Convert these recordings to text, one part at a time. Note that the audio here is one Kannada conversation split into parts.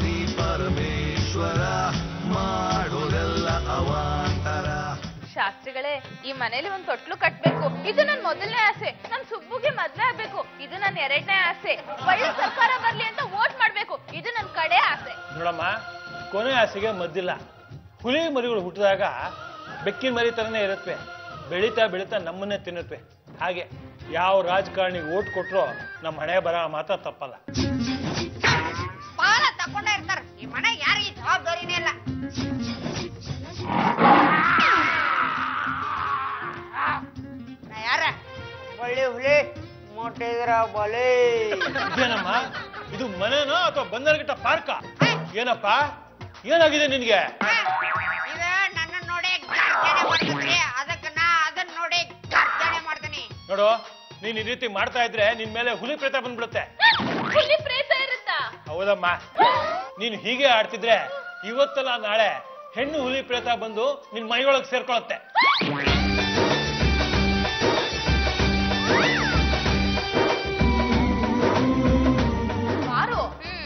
स्तुति परमेश्वर ಮಾಡುದೆಲ್ಲ ಅವಾಂತರ. ಶಾಸ್ತ್ರಿಗಳೇ, ಈ ಮನೆಯಲ್ಲಿ ಒಂದು ತೊಟ್ಲು ಕಟ್ಟಬೇಕು, ಇದು ನನ್ನ ಮೊದಲನೇ ಆಸೆ. ನನ್ನ ಸುಬ್ಬುಗೆ ಮದುವೆ ಆಗ್ಬೇಕು, ಇದು ನನ್ನ ಎರಡನೇ ಆಸೆ. ಒಳ್ಳೆ ಸರ್ಕಾರ ಬರ್ಲಿ ಅಂತ ವೋಟ್ ಮಾಡ್ಬೇಕು, ಇದು ನನ್ನ ಕಡೆ ಆಸೆ. ನೋಡಮ್ಮ, ಕೊನೆ ಆಸೆಗೆ ಮದ್ದಿಲ್ಲ. ಹುಲಿ ಮರಿಗಳು ಹುಟ್ಟಿದಾಗ ಬೆಕ್ಕಿನ ಮರಿ ತರನೇ ಇರುತ್ತೆ, ಬೆಳೀತಾ ಬೆಳೀತಾ ನಮ್ಮನ್ನೇ ತಿನ್ನುತ್ತೆ. ಹಾಗೆ ಯಾವ ರಾಜಕಾರಣಿಗೆ ಓಟ್ ಕೊಟ್ರೋ ನಮ್ಮ ಹಣೆ ಬರ ಮಾತ್ರ ತಪ್ಪಲ್ಲ. ಪಾಲ ತಕೊಂಡೇ ಇರ್ತಾರೆ, ಈ ಮನೆ ಯಾರಿಗೆ ಜವಾಬ್ದಾರಿನೇ ಇಲ್ಲ. ಯಾರ ಒಳ್ಳೆ ಹುಲಿ ಮೊಟ್ಟಿದ್ರ ಬಲೆ. ಏನಮ್ಮ ಇದು, ಮನೇನೋ ಅಥವಾ ಬಂದರ್ಗಿಟ್ಟ ಪಾರ್ಕ? ಏನಪ್ಪ ಏನಾಗಿದೆ ನಿನ್ಗೆ? ನೋಡು, ನೀನ್ ಈ ರೀತಿ ಮಾಡ್ತಾ ಇದ್ರೆ ನಿನ್ ಮೇಲೆ ಹುಲಿ ಪ್ರೇತ ಬಂದ್ಬಿಡುತ್ತೆ. ಹೌದಮ್ಮ, ನೀನು ಹೀಗೆ ಆಡ್ತಿದ್ರೆ ಇವತ್ತಲ್ಲ ನಾಳೆ ಹೆಣ್ಣು ಹುಲಿ ಪ್ರೇತ ಬಂದು ನಿನ್ ಮೈಯೊಳಗೆ ಸೇರ್ಕೊಳ್ಳುತ್ತೆ. ಮಾರು,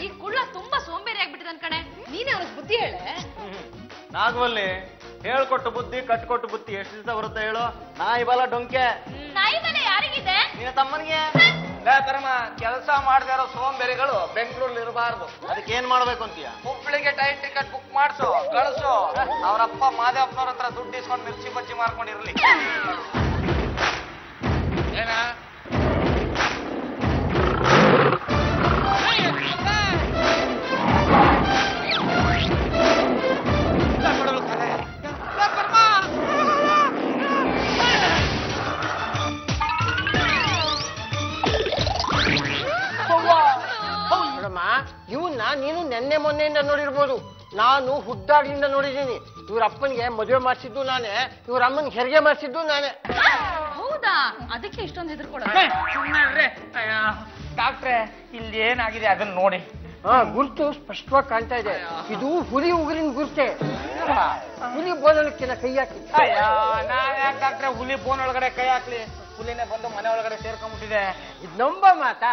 ಈ ಕುಳ್ಳ ತುಂಬಾ ಸೋಂಬೇರಿ ಆಗ್ಬಿಟ್ಟಿದೆ ಅನ್ಕಣೆ. ನೀನೇ ಅವ್ರಿಗೆ ಬುದ್ಧಿ ಹೇಳ. ನಾಗವಲ್ಲಿ ಹೇಳ್ಕೊಟ್ಟು ಬುದ್ಧಿ ಕಟ್ಕೊಟ್ಟು ಬುದ್ಧಿ ಎಷ್ಟು ದಿವಸ ಬರುತ್ತೆ ಹೇಳು? ನಾಯಿ ಬಲ ಡೊಂಕೆ, ನಾಯಿ ಬಲ ಯಾರಿಗಿದೆ? ನಿನ್ನ ತಮ್ಮನಿಗೆ. ಲೇತರಮ್ಮ, ಕೆಲಸ ಮಾಡದೇ ಇರೋ ಸೋಂಬೇರಿಗಳು ಬೆಂಗಳೂರಲ್ಲಿ ಇರಬಾರ್ದು. ಅದಕ್ಕೆ ಏನ್ ಮಾಡ್ಬೇಕು ಅಂತೀಯ? ಹುಬ್ಳಿಗೆ ಟೈಮ್ ಟಿಕೆಟ್ ಬುಕ್ ಮಾಡಿಸು, ಕಳಿಸು. ಅವರಪ್ಪ ಮಾದೇವಪ್ಪನವ್ರ ಹತ್ರ ದುಡ್ಡು ಇಸ್ಕೊಂಡು ಮಿರ್ಚಿ ಬಜ್ಜಿ ಮಾಡ್ಕೊಂಡಿರ್ಲಿ. ಏನ ಇವನ್ನ ನೀನು ನೆನ್ನೆ ಮೊನ್ನೆಯಿಂದ ನೋಡಿರ್ಬೋದು, ನಾನು ಹುದ್ದಾಗ್ಲಿಂದ ನೋಡಿದ್ದೀನಿ. ಇವ್ರ ಅಪ್ಪನಿಗೆ ಮದುವೆ ಮಾಡಿಸಿದ್ದು ನಾನೇ, ಇವ್ರ ಅಮ್ಮನಿಗೆ ಹೆರಿಗೆ ಮಾಡಿಸಿದ್ದು ನಾನೇ. ಹೌದಾ? ಅದಕ್ಕೆ ಇಷ್ಟೊಂದು ಹೆದರ್ಕೊಳ್ಳೋದು? ಡಾಕ್ಟ್ರೆ, ಇಲ್ಲಿ ಏನಾಗಿದೆ ಅದನ್ನ ನೋಡಿ. ಹಾ, ಗುರುತು ಸ್ಪಷ್ಟವಾಗಿ ಕಾಣ್ತಾ ಇದೆ. ಇದು ಹುಲಿ ಉಗುರಿನ ಗುರುತೆ. ಹುಲಿ ಬೋನೊಳಕ್ಕೆ ಕೈ ಹಾಕಿ. ನಾವ್ಯಾಕೆ ಡಾಕ್ಟ್ರೆ ಹುಲಿ ಬೋನೊಳಗಡೆ ಕೈ ಹಾಕ್ಲಿ? ಹುಲಿನೇ ಬಂದು ಮನೆ ಒಳಗಡೆ ಸೇರ್ಕೊಂಡ್ಬಿಟ್ಟಿದೆ. ಇದು ನಂಬ ಮಾತಾ?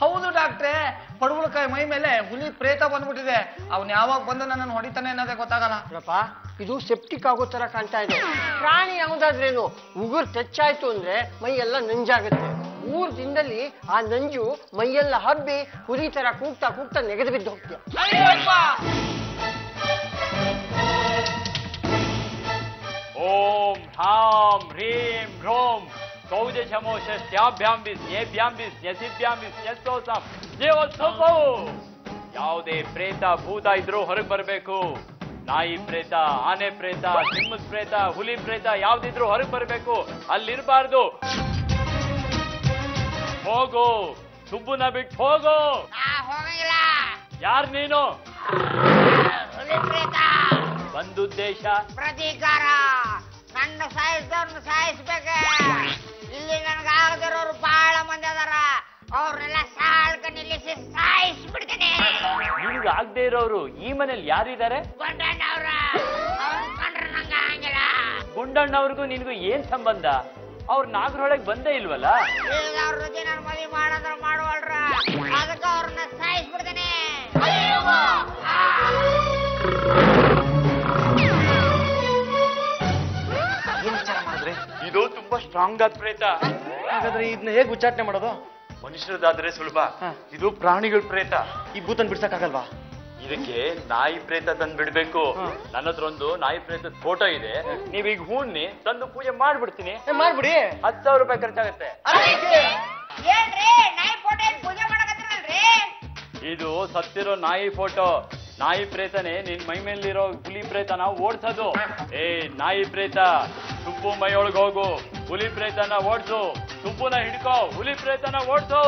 ಹೌದು ಡಾಕ್ಟ್ರೆ, ಪಡುವಳಕಾಯಿ ಮೈ ಮೇಲೆ ಹುಲಿ ಪ್ರೇತ ಬಂದ್ಬಿಟ್ಟಿದೆ. ಅವ್ನು ಯಾವಾಗ ಬಂದು ನನ್ನನ್ನು ಹೊಡಿತಾನೆ ಅನ್ನೋದೇ ಗೊತ್ತಾಗಲ್ಲ. ನೋಡಪ್ಪ, ಇದು ಸೆಪ್ಟಿಕ್ ಆಗೋ ತರ ಕಾಣ್ತಾ ಇದೆ. ಪ್ರಾಣಿ ಯಾವುದಾದ್ರೇನು ಉಗುರು ಟಚ್ಚಾಯ್ತು ಅಂದ್ರೆ ಮೈಯೆಲ್ಲ ನಂಜಾಗುತ್ತೆ. ಮೂರು ದಿನದಲ್ಲಿ ಆ ನಂಜು ಮೈಯೆಲ್ಲ ಹಬ್ಬಿ ಹುಲಿ ತರ ಕೂಗ್ತಾ ಕೂಗ್ತಾ ನೆಗೆದು ಬಿದ್ದು ಹೋಗ್ತೀಯ. ಓಂ ಹಾಂ ಹ್ರೀಂ ಹ್ರೋಂ ಯಾವುದೇ ಪ್ರೇತ ಭೂತ ಇದ್ರೂ ಹೊರಗೆ ಬರಬೇಕು. ನಾಯಿ ಪ್ರೇತ, ಆನೆ ಪ್ರೇತ, ಸಿಂಹದ ಪ್ರೇತ, ಹುಲಿ ಪ್ರೇತ ಯಾವ್ದಿದ್ರು ಹೊರಗೆ ಬರಬೇಕು, ಅಲ್ಲಿರ್ಬಾರ್ದು. ಹೋಗು, ಸುಬ್ಬುನ ಬಿಟ್ಟು ಹೋಗು. ಯಾರು ನೀನು? ಬಂದುದ್ದೇಶ ಪ್ರತೀಕಾರ. ನನ್ನ ಸಾಯಿಸಿದವ್ರನ್ನ ಸಾಯಿಸ್ಬೇಕ. ಇಲ್ಲಿ ನನ್ಗಾಗದಿರೋರು ಬಹಳ ಮಂದಿ ಅದಾರ, ಅವ್ರನ್ನೆಲ್ಲ ಸಾಳ್ಕ ನಿಲ್ಲಿಸಿ ಸಾಯಿಸ್ಬಿಡ್ತೇನೆ. ನಿಮ್ಗೆ ಆಗದೆ ಇರೋರು ಈ ಮನೇಲಿ ಯಾರಿದ್ದಾರೆ? ಗುಂಡಣ್ಣವ್ರ. ಅವ್ರನ್ನ ಕಂಡ್ರೆ ನಂಗೆ ಆಗಂಗಿಲ್ಲ. ಗುಂಡಣ್ಣವ್ರಿಗೂ ನಿನ್ಗೂ ಏನ್ ಸಂಬಂಧ? ಅವ್ರ ನಾಗರೊಳಗೆ ಬಂದೇ ಇಲ್ವಲ್ಲ? ಈಗ ಅವ್ರ ಜೊತೆ ನನ್ನ ಮದುವೆ ಮಾಡಂದ್ರೆ ಮಾಡುವಲ್ರ, ಅದಕ್ಕೆ ಅವ್ರನ್ನ ಸಾಯಿಸ್ಬಿಡ್ತೇನೆ. ಇದು ತುಂಬಾ ಸ್ಟ್ರಾಂಗ್ ಆದ ಪ್ರೇತ. ಹಾಗಾದ್ರೆ ಇದನ್ನ ಹೇಗೆ ಉಚ್ಚಾಟನೆ ಮಾಡೋದು? ಮನುಷ್ಯರದಾದ್ರೆ ಸುಲಭ, ಇದು ಪ್ರಾಣಿಗಳ ಪ್ರೇತ. ಈ ಭೂತನ್ ಬಿಡ್ಸಕ್ಕಾಗಲ್ವಾ? ಇದಕ್ಕೆ ನಾಯಿ ಪ್ರೇತ ತಂದು ಬಿಡ್ಬೇಕು. ನನ್ನ ಹತ್ರ ಒಂದು ನಾಯಿ ಪ್ರೇತದ ಫೋಟೋ ಇದೆ. ನೀವೀಗ ಹೂಣಿ ತಂದು ಪೂಜೆ ಮಾಡ್ಬಿಡ್ತೀನಿ. ಮಾಡ್ಬಿಡಿ, 10,000 ರೂಪಾಯಿ ಖರ್ಚಾಗತ್ತೆ. ಇದು ಸತ್ತಿರೋ ನಾಯಿ ಫೋಟೋ. ನಾಯಿ ಪ್ರೇತನೇ ನಿನ್ ಮೈ ಮೇಲಿರೋ ಹುಲಿ ಪ್ರೇತನ ಓಡ್ಸೋದು. ಏ ನಾಯಿ ಪ್ರೇತ, ಸುಬ್ಬು ಮೈಯೊಳಗೆ ಹೋಗು, ಹುಲಿ ಪ್ರೇತನ ಓಡ್ಸು. ಸುಬ್ಬುನ ಹಿಡ್ಕೋ, ಹುಲಿ ಪ್ರೇತನ ಓಡ್ಸು.